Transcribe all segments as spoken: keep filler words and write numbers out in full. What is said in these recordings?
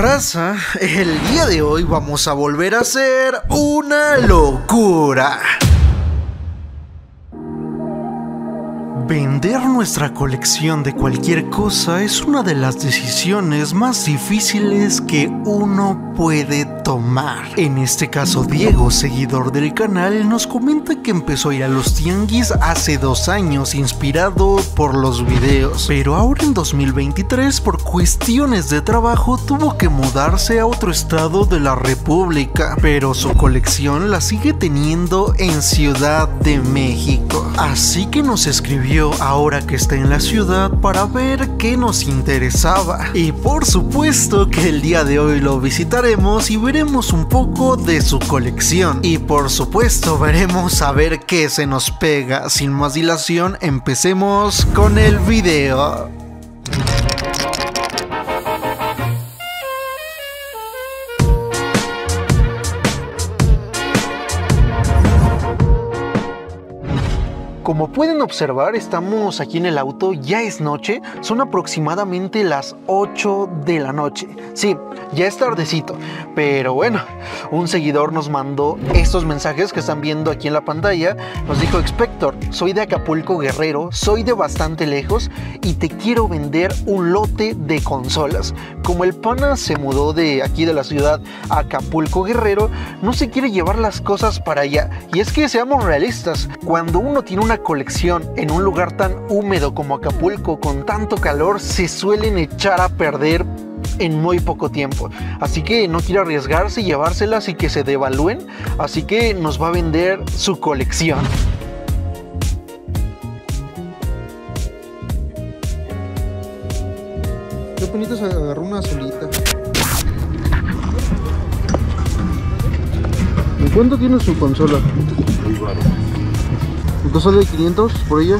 raza, el día de hoy vamos a volver a hacer una locura. Vender nuestra colección de cualquier cosa es una de las decisiones más difíciles que uno puede tomar. En este caso, Diego, seguidor del canal, nos comenta que empezó a ir a los tianguis hace dos años inspirado por los videos, pero ahora en dos mil veintitrés por cuestiones de trabajo tuvo que mudarse a otro estado de la república, pero su colección la sigue teniendo en Ciudad de México, así que nos escribió ahora que está en la ciudad para ver qué nos interesaba, y por supuesto que el día de hoy lo visitaremos y veremos un poco de su colección, y por supuesto veremos a ver qué se nos pega. Sin más dilación, empecemos con el video. Como pueden observar, estamos aquí en el auto, ya es noche, son aproximadamente las ocho de la noche. Sí, ya es tardecito, pero bueno, un seguidor nos mandó estos mensajes que están viendo aquí en la pantalla. Nos dijo: Expector, soy de Acapulco Guerrero, soy de bastante lejos y te quiero vender un lote de consolas. Como el pana se mudó de aquí de la ciudad a Acapulco Guerrero, no se quiere llevar las cosas para allá. Y es que seamos realistas, cuando uno tiene una colección en un lugar tan húmedo como Acapulco, con tanto calor, se suelen echar a perder en muy poco tiempo, así que no quiere arriesgarse y llevárselas y que se devalúen, así que nos va a vender su colección. Qué bonito, se agarró una solita. ¿En cuánto tiene su consola? Muy raro. ¿Entonces sale de quinientos por ella?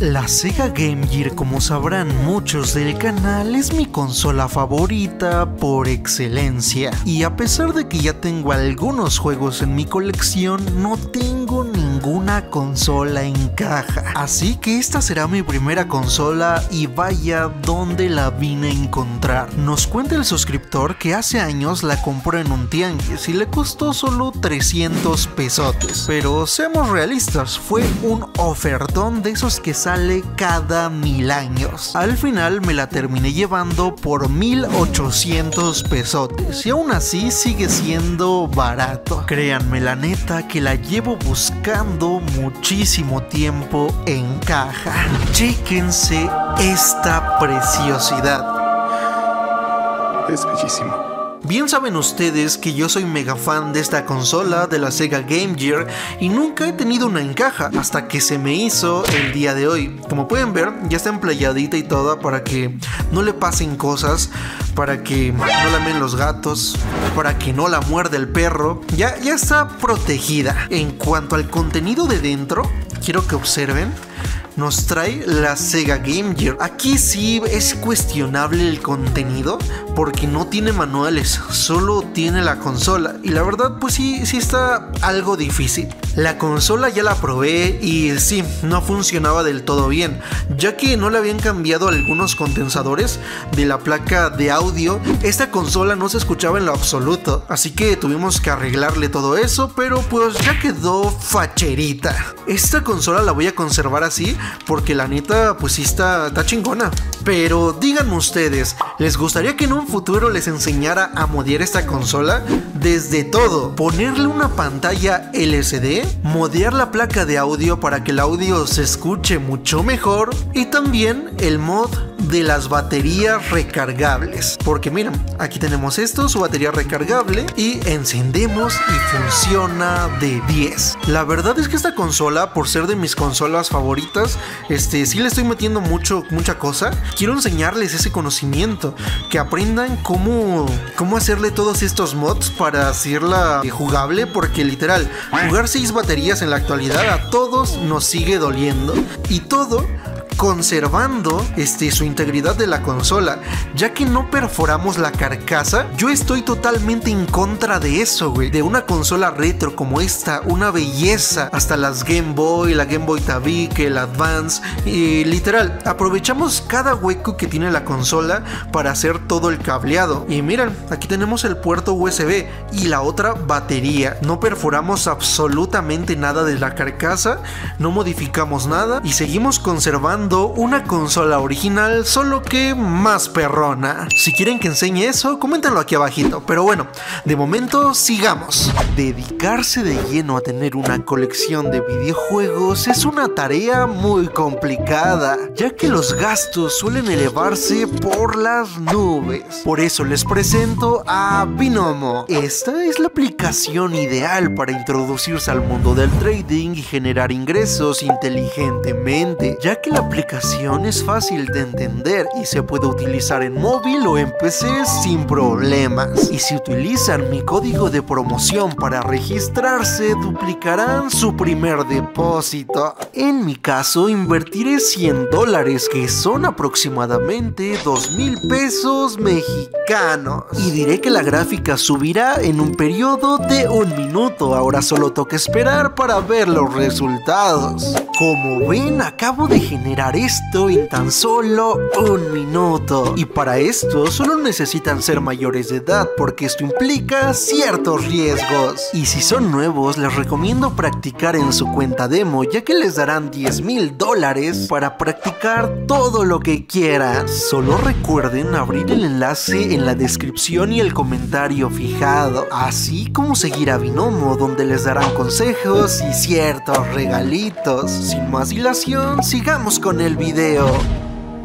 La Sega Game Gear, como sabrán muchos del canal, es mi consola favorita por excelencia. Y a pesar de que ya tengo algunos juegos en mi colección, no tengo ninguna consola en caja. Así que esta será mi primera consola y vaya donde la vine a encontrar. Nos cuenta el suscriptor que hace años la compró en un tianguis y le costó solo trescientos pesotes. Pero seamos realistas, fue un ofertón de esos que salen sale cada mil años. Al final me la terminé llevando por mil ochocientos pesotes y aún así sigue siendo barato. Créanme, la neta que la llevo buscando muchísimo tiempo en caja. Chéquense esta preciosidad. Es bellísimo. Bien saben ustedes que yo soy mega fan de esta consola de la Sega Game Gear y nunca he tenido una en caja hasta que se me hizo el día de hoy. Como pueden ver, ya está emplayadita y toda para que no le pasen cosas, para que no la lamen los gatos, para que no la muerda el perro. Ya, ya está protegida. En cuanto al contenido de dentro, quiero que observen. Nos trae la Sega Game Gear. Aquí sí es cuestionable el contenido porque no tiene manuales, solo tiene la consola y la verdad pues sí, sí está algo difícil. La consola ya la probé y sí, no funcionaba del todo bien, ya que no le habían cambiado algunos condensadores de la placa de audio. Esta consola no se escuchaba en lo absoluto, así que tuvimos que arreglarle todo eso, pero pues ya quedó facherita. Esta consola la voy a conservar así porque la neta pues sí está, está chingona. Pero díganme ustedes, ¿les gustaría que en un futuro les enseñara a modear esta consola? Desde todo, ponerle una pantalla L C D, modear la placa de audio para que el audio se escuche mucho mejor, y también el mod de las baterías recargables, porque miren, aquí tenemos esto, su batería recargable, y encendemos y funciona de diez. La verdad es que esta consola, por ser de mis consolas favoritas, este, sí le estoy metiendo mucho, mucha cosa. Quiero enseñarles ese conocimiento, que aprendan cómo, cómo hacerle todos estos mods para hacerla jugable, porque literal, jugar seis baterías en la actualidad a todos nos sigue doliendo, y todo conservando este, su integridad de la consola, ya que no perforamos la carcasa. Yo estoy totalmente en contra de eso, güey, de una consola retro como esta, una belleza, hasta las Game Boy, la Game Boy Tabique, el Advance, y literal, aprovechamos cada hueco que tiene la consola para hacer todo el cableado. Y miren, aquí tenemos el puerto U S B y la otra batería, no perforamos absolutamente nada de la carcasa, no modificamos nada y seguimos conservando una consola original, solo que más perrona. Si quieren que enseñe eso, coméntenlo aquí abajito, pero bueno, de momento sigamos. Dedicarse de lleno a tener una colección de videojuegos es una tarea muy complicada, ya que los gastos suelen elevarse por las nubes. Por eso les presento a Binomo. Esta es la aplicación ideal para introducirse al mundo del trading y generar ingresos inteligentemente, ya que la aplicación es fácil de entender y se puede utilizar en móvil o en P C sin problemas. Y si utilizan mi código de promoción para registrarse, duplicarán su primer depósito. En mi caso, invertiré cien dólares, que son aproximadamente dos mil pesos mexicanos. Y diré que la gráfica subirá en un periodo de un minuto. Ahora solo toca esperar para ver los resultados. Como ven, acabo de generar esto en tan solo un minuto. Y para esto solo necesitan ser mayores de edad, porque esto implica ciertos riesgos. Y si son nuevos, les recomiendo practicar en su cuenta demo, ya que les darán diez mil dólares para practicar todo lo que quieran. Solo recuerden abrir el enlace en la descripción y el comentario fijado, así como seguir a Binomo, donde les darán consejos y ciertos regalitos. Sin más dilación, sigamos con el video.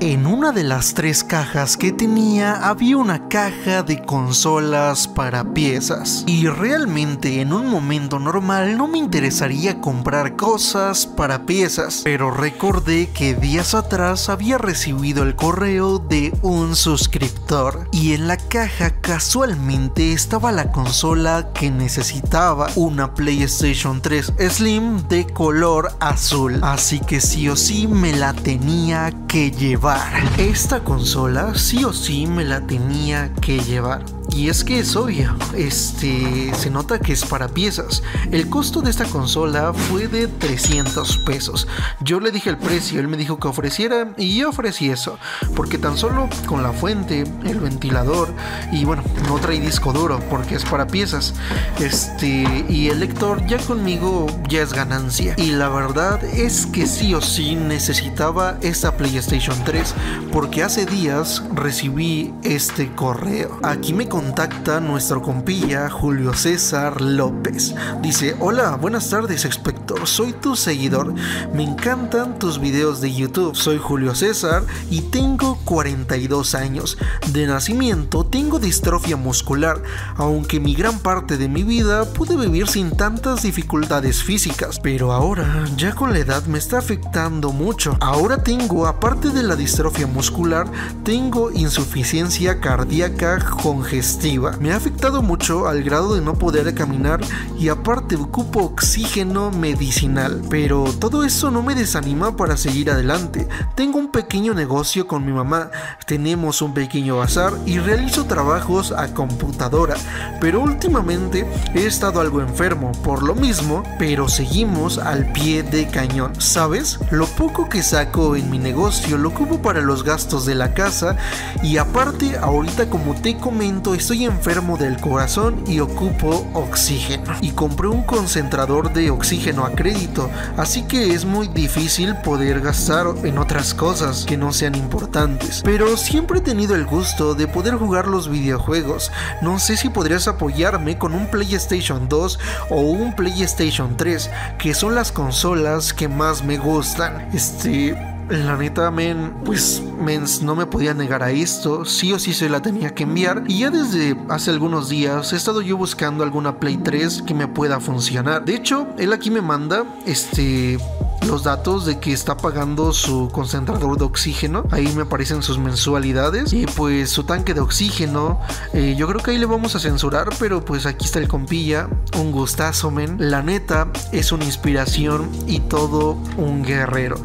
En una de las tres cajas que tenía había una caja de consolas para piezas, y realmente en un momento normal no me interesaría comprar cosas para piezas, pero recordé que días atrás había recibido el correo de un suscriptor, y en la caja casualmente estaba la consola que necesitaba, una PlayStation tres Slim de color azul, así que sí o sí me la tenía que llevar. Esta consola sí o sí me la tenía que llevar. Y es que es obvio, este, se nota que es para piezas. El costo de esta consola fue de trescientos pesos. Yo le dije el precio, él me dijo que ofreciera y yo ofrecí eso, porque tan solo con la fuente, el ventilador y bueno, no trae disco duro porque es para piezas, este, y el lector ya conmigo ya es ganancia. Y la verdad es que sí o sí necesitaba esta PlayStation tres, porque hace días recibí este correo. Aquí me contacta nuestro compilla Julio César López. Dice: hola, buenas tardes Expector, soy tu seguidor, me encantan tus videos de YouTube, soy Julio César y tengo cuarenta y dos años, de nacimiento tengo distrofia muscular, aunque mi gran parte de mi vida pude vivir sin tantas dificultades físicas, pero ahora ya con la edad me está afectando mucho. Ahora tengo, aparte de la distrofia muscular, tengo insuficiencia cardíaca congestiva, me ha afectado mucho al grado de no poder caminar y aparte ocupo oxígeno medicinal, pero todo eso no me desanima para seguir adelante. Tengo un pequeño negocio con mi mamá, tenemos un pequeño bazar y realizo trabajos a computadora, pero últimamente he estado algo enfermo por lo mismo, pero seguimos al pie de cañón, ¿sabes? Lo poco que saco en mi negocio lo ocupo para los gastos de la casa y aparte ahorita, como te comento, estoy enfermo del corazón y ocupo oxígeno, y compré un concentrador de oxígeno a crédito, así que es muy difícil poder gastar en otras cosas que no sean importantes, pero siempre he tenido el gusto de poder jugar los videojuegos. No sé si podrías apoyarme con un PlayStation dos o un PlayStation tres, que son las consolas que más me gustan. Este... La neta, men, pues, mens, no me podía negar a esto, sí o sí se la tenía que enviar, y ya desde hace algunos días he estado yo buscando alguna Play tres que me pueda funcionar. De hecho, él aquí me manda, este... los datos de que está pagando su concentrador de oxígeno, ahí me aparecen sus mensualidades y pues su tanque de oxígeno. eh, yo creo que ahí le vamos a censurar, pero pues aquí está el compilla, un gustazo, men, la neta es una inspiración y todo un guerrero.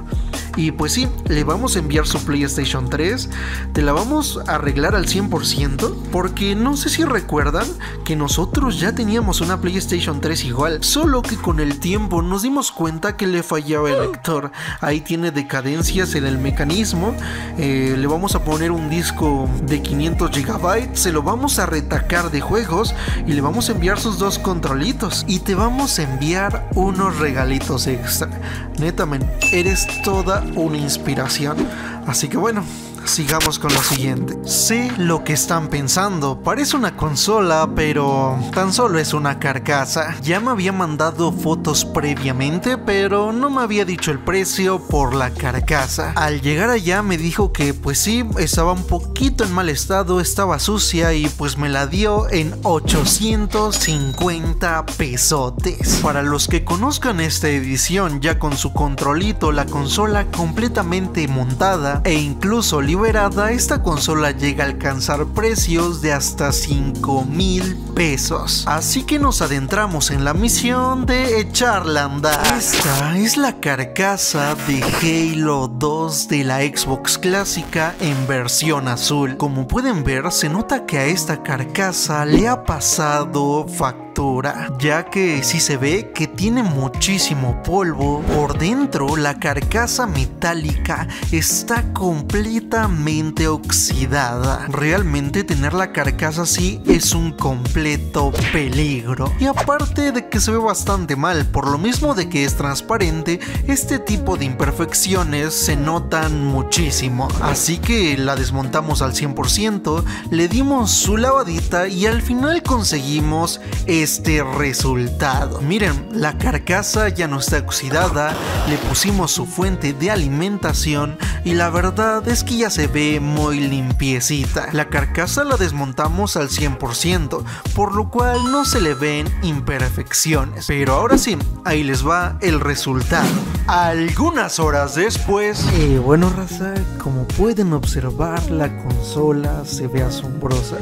Y pues sí, le vamos a enviar su PlayStation tres, te la vamos a arreglar al cien por ciento, porque no sé si recuerdan que nosotros ya teníamos una PlayStation tres igual, solo que con el tiempo nos dimos cuenta que le fallaba el lector. Ahí tiene decadencias en el mecanismo, eh, le vamos a poner un disco de quinientos gigabytes, se lo vamos a retacar de juegos y le vamos a enviar sus dos controlitos y te vamos a enviar unos regalitos extra. Neta, men, eres toda una inspiración. Así que bueno, sigamos con lo siguiente. Sé lo que están pensando, parece una consola, pero tan solo es una carcasa. Ya me había mandado fotos previamente, pero no me había dicho el precio por la carcasa. Al llegar allá me dijo que pues sí, estaba un poquito en mal estado, estaba sucia y pues me la dio en ochocientos cincuenta pesotes. Para los que conozcan esta edición, ya con su controlito, la consola completamente montada e incluso liberada, esta consola llega a alcanzar precios de hasta cinco mil pesos. Así que nos adentramos en la misión de echarla a andar. Esta es la carcasa de Halo dos de la Xbox clásica en versión azul. Como pueden ver, se nota que a esta carcasa le ha pasado factura, ya que sí se ve que tiene muchísimo polvo. Por dentro la carcasa metálica está completamente oxidada. Realmente tener la carcasa así es un completo peligro. Y aparte de que se ve bastante mal, por lo mismo de que es transparente, este tipo de imperfecciones se notan muchísimo. Así que la desmontamos al cien por ciento, le dimos su lavadita y al final conseguimos este resultado. Miren, la carcasa ya no está oxidada, le pusimos su fuente de alimentación y la verdad es que ya se ve muy limpiecita. La carcasa la desmontamos al cien por ciento, por lo cual no se le ven imperfecciones. Pero ahora sí, ahí les va el resultado. Algunas horas después... Eh, bueno raza, como pueden observar, la consola se ve asombrosa.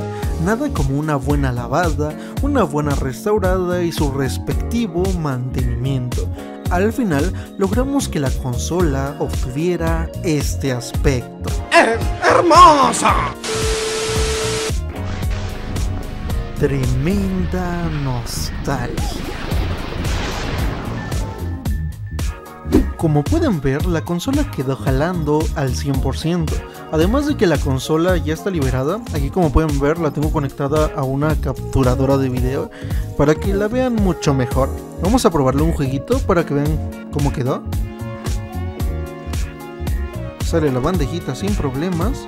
Nada como una buena lavada, una buena restaurada y su respectivo mantenimiento. Al final logramos que la consola obtuviera este aspecto. ¡Hermosa! Tremenda nostalgia. Como pueden ver, la consola quedó jalando al cien por ciento, además de que la consola ya está liberada. Aquí como pueden ver la tengo conectada a una capturadora de video para que la vean mucho mejor. Vamos a probarle un jueguito para que vean cómo quedó. Sale la bandejita sin problemas.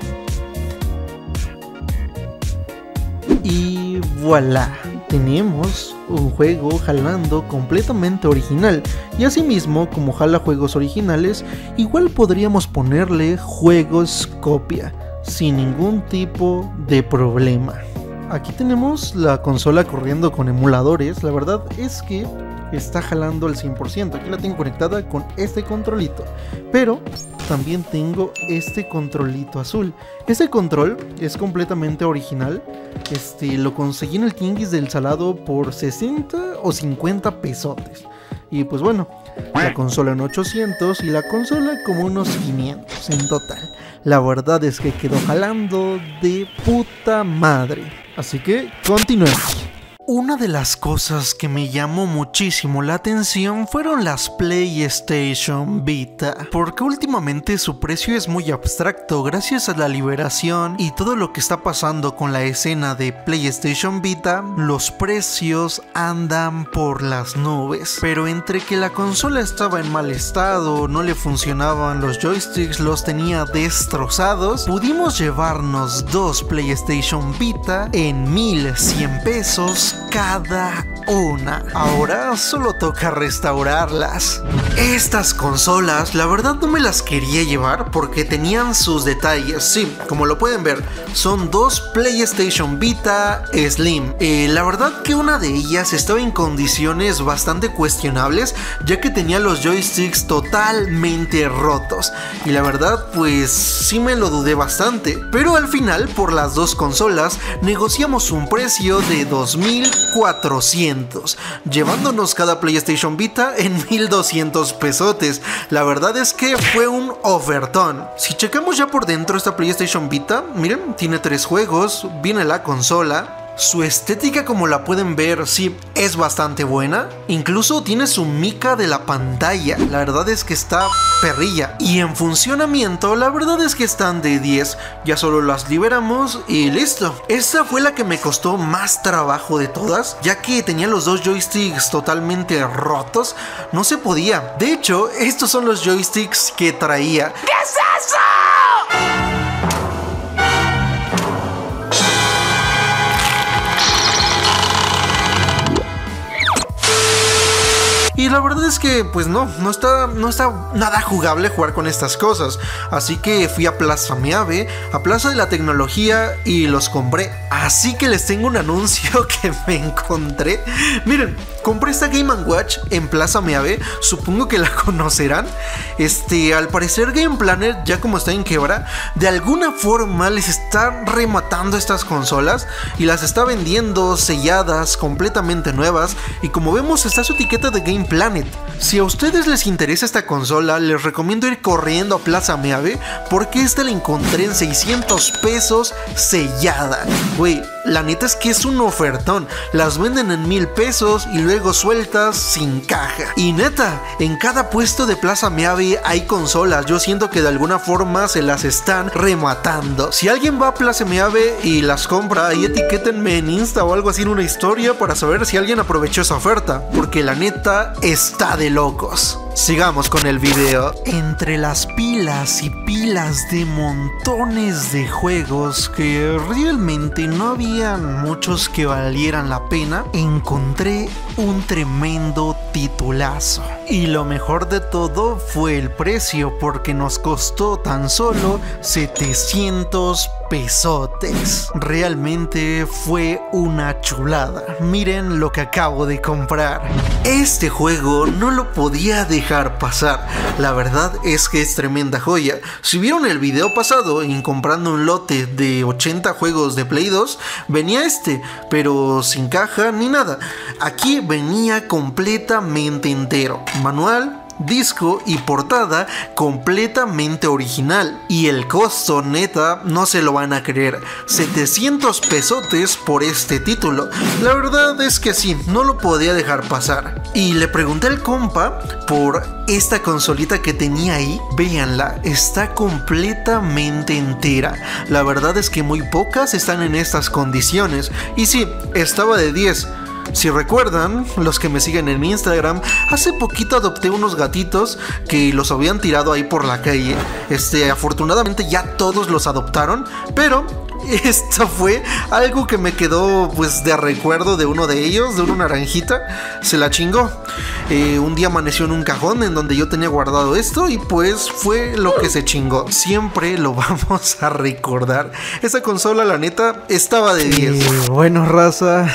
Y voilà, tenemos un juego jalando completamente original. Y asimismo, como jala juegos originales, igual podríamos ponerle juegos copia sin ningún tipo de problema. Aquí tenemos la consola corriendo con emuladores. La verdad es que está jalando al cien por ciento. Aquí la tengo conectada con este controlito, pero también tengo este controlito azul. Este control es completamente original. Este lo conseguí en el tianguis del Salado por sesenta o cincuenta pesotes. Y pues bueno, la consola en ochocientos y la consola como unos quinientos en total. La verdad es que quedó jalando de puta madre. Así que continuemos. Una de las cosas que me llamó muchísimo la atención fueron las PlayStation Vita, porque últimamente su precio es muy abstracto gracias a la liberación y todo lo que está pasando con la escena de PlayStation Vita. Los precios andan por las nubes, pero entre que la consola estaba en mal estado, no le funcionaban los joysticks, los tenía destrozados, pudimos llevarnos dos PlayStation Vita en mil cien pesos cada una. Ahora solo toca restaurarlas. Estas consolas la verdad no me las quería llevar porque tenían sus detalles. Sí, como lo pueden ver, son dos PlayStation Vita Slim. eh, La verdad que una de ellas estaba en condiciones bastante cuestionables, ya que tenía los joysticks totalmente rotos. Y la verdad pues sí me lo dudé bastante, pero al final por las dos consolas negociamos un precio de dos mil cuatrocientos mil quinientos, llevándonos cada PlayStation Vita en mil doscientos pesotes. La verdad es que fue un ofertón. Si checamos ya por dentro esta PlayStation Vita, miren, tiene tres juegos, viene la consola. Su estética, como la pueden ver, sí, es bastante buena. Incluso tiene su mica de la pantalla. La verdad es que está perrilla. Y en funcionamiento, la verdad es que están de diez. Ya solo las liberamos y listo. Esta fue la que me costó más trabajo de todas, ya que tenía los dos joysticks totalmente rotos. No se podía. De hecho, estos son los joysticks que traía. ¿Qué es eso? Y la verdad es que pues no, no está, no está nada jugable jugar con estas cosas. Así que fui a Plaza Mi Ave, a Plaza de la Tecnología y los compré. Así que les tengo un anuncio que me encontré. Miren, compré esta Game Watch en Plaza Mi Ave, supongo que la conocerán. Este, al parecer Game Planet, ya como está en quiebra, de alguna forma les está rematando estas consolas y las está vendiendo selladas, completamente nuevas. Y como vemos está su etiqueta de Game Planet. Si a ustedes les interesa esta consola, les recomiendo ir corriendo a Plaza Mi Ave, porque esta la encontré en seiscientos pesos sellada. Güey, la neta es que es un ofertón. Las venden en mil pesos y luego sueltas sin caja. Y neta, en cada puesto de Plaza Mi Ave hay consolas. Yo siento que de alguna forma se las están rematando. Si alguien va a Plaza Mi Ave y las compra, ahí etiquétenme en Insta o algo así en una historia para saber si alguien aprovechó esa oferta, porque la neta está de locos. Sigamos con el video. Entre las pilas y pilas de montones de juegos que realmente no habían muchos que valieran la pena, encontré un tremendo titulazo. Y lo mejor de todo fue el precio, porque nos costó tan solo setecientos pesotes. Realmente fue una chulada. Miren lo que acabo de comprar. Este juego no lo podía dejar pasar. La verdad es que es tremenda joya. Si vieron el video pasado en comprando un lote de ochenta juegos de Play dos, venía este, pero sin caja ni nada. Aquí venía completamente entero, manual, disco y portada completamente original. Y el costo, neta, no se lo van a creer, setecientos pesotes por este título. La verdad es que sí, no lo podía dejar pasar. Y le pregunté al compa por esta consolita que tenía ahí. Véanla, está completamente entera. La verdad es que muy pocas están en estas condiciones. Y sí, estaba de diez. Si recuerdan, los que me siguen en Instagram, hace poquito adopté unos gatitos que los habían tirado ahí por la calle. Este, afortunadamente ya todos los adoptaron, pero esto fue algo que me quedó pues de recuerdo de uno de ellos, de una naranjita. Se la chingó. Eh, un día amaneció en un cajón en donde yo tenía guardado esto y pues fue lo que se chingó. Siempre lo vamos a recordar. Esa consola, la neta, estaba de diez. Eh, bueno, raza,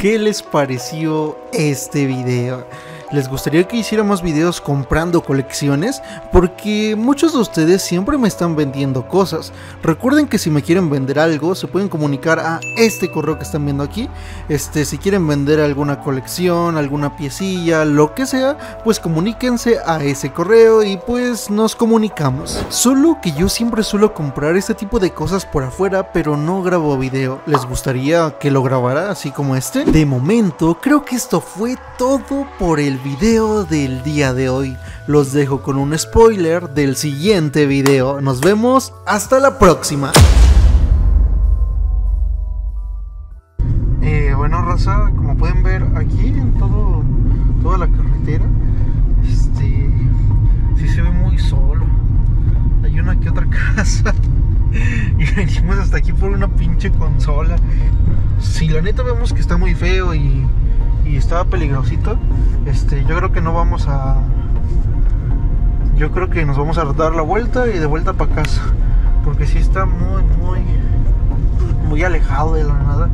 ¿qué les pareció este video? ¿Les gustaría que hiciéramos videos comprando colecciones? Porque muchos de ustedes siempre me están vendiendo cosas. Recuerden que si me quieren vender algo, se pueden comunicar a este correo que están viendo aquí. Este, si quieren vender alguna colección, alguna piecilla, lo que sea, pues comuníquense a ese correo y pues nos comunicamos. Solo que yo siempre suelo comprar este tipo de cosas por afuera, pero no grabo video. ¿Les gustaría que lo grabara así como este? De momento, creo que esto fue todo por el video del día de hoy. Los dejo con un spoiler del siguiente video. Nos vemos hasta la próxima. Eh, bueno, raza, como pueden ver aquí en todo, toda la carretera, este, sí se ve muy solo. Hay una que otra casa y venimos hasta aquí por una pinche consola. Si la neta vemos que está muy feo y y estaba peligrosito, este, yo creo que no vamos a, yo creo que nos vamos a dar la vuelta y de vuelta para casa, porque sí está muy, muy, muy alejado de la nada.